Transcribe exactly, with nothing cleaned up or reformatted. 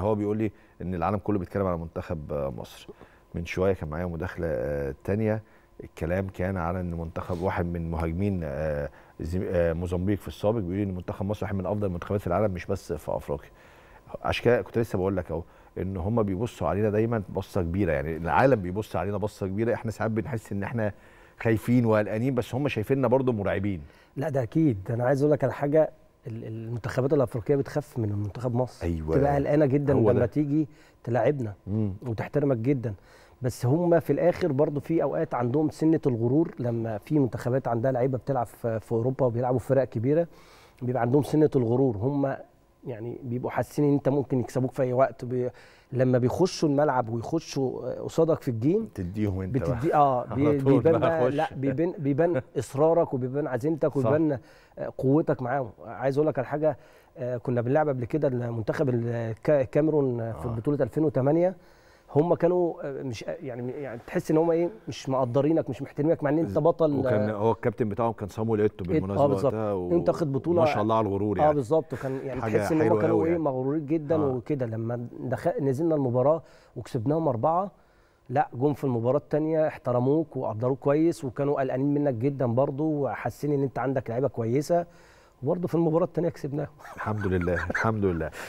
هو بيقول لي ان العالم كله بيتكلم على منتخب مصر. من شويه كان معايا مداخله ثانيه الكلام كان على ان منتخب واحد من مهاجمين موزمبيق في السابق بيقول لي ان منتخب مصر واحد من افضل المنتخبات في العالم مش بس في افريقيا. عشان كده كنت لسه بقول لك اهو ان هم بيبصوا علينا دايما بصه كبيره، يعني العالم بيبص علينا بصه كبيره. احنا ساعات بنحس ان احنا خايفين وقلقانين بس هم شايفيننا برضو مرعبين. لا ده اكيد، انا عايز اقول لك على حاجه، المنتخبات الافريقيه بتخاف من منتخب مصر. أيوة. تبقى قلقانه جدا لما تيجي تلاعبنا وتحترمك جدا، بس هم في الاخر برضو في اوقات عندهم سنه الغرور. لما في منتخبات عندها لعيبه بتلعب في اوروبا وبيلعبوا في فرق كبيره بيبقى عندهم سنه الغرور، هم يعني بيبقوا حاسين ان انت ممكن يكسبوك في اي وقت. بي... لما بيخشوا الملعب ويخشوا قصادك في الجيم بتديهم انت بتدي اه بي... بيبان بقى لا بيبان بيبان اصرارك وبيبان عزيمتك وبيبان قوتك معاهم. عايز اقول لك على حاجه، كنا بنلعب قبل كده المنتخب الكاميرون في آه. بطوله ألفين وثمانية، هم كانوا مش يعني يعني تحس ان هم ايه مش مقدرينك مش محترمينك مع ان انت بطل. وكان هو الكابتن بتاعهم كان سامويل ايتو بالمناسبه. اه بالظبط و... انت خد بطوله ما شاء الله على الغرور يعني. اه بالظبط، وكان يعني تحس ان هم كانوا ايه مغرورين جدا آه. وكده. لما دخل نزلنا المباراه وكسبناهم اربعه، لا جم في المباراه الثانيه احترموك وقدروك كويس وكانوا قلقانين منك جدا برضه وحاسين ان انت عندك لعيبه كويسه، وبرضه في المباراه الثانيه كسبناهم. الحمد لله الحمد لله.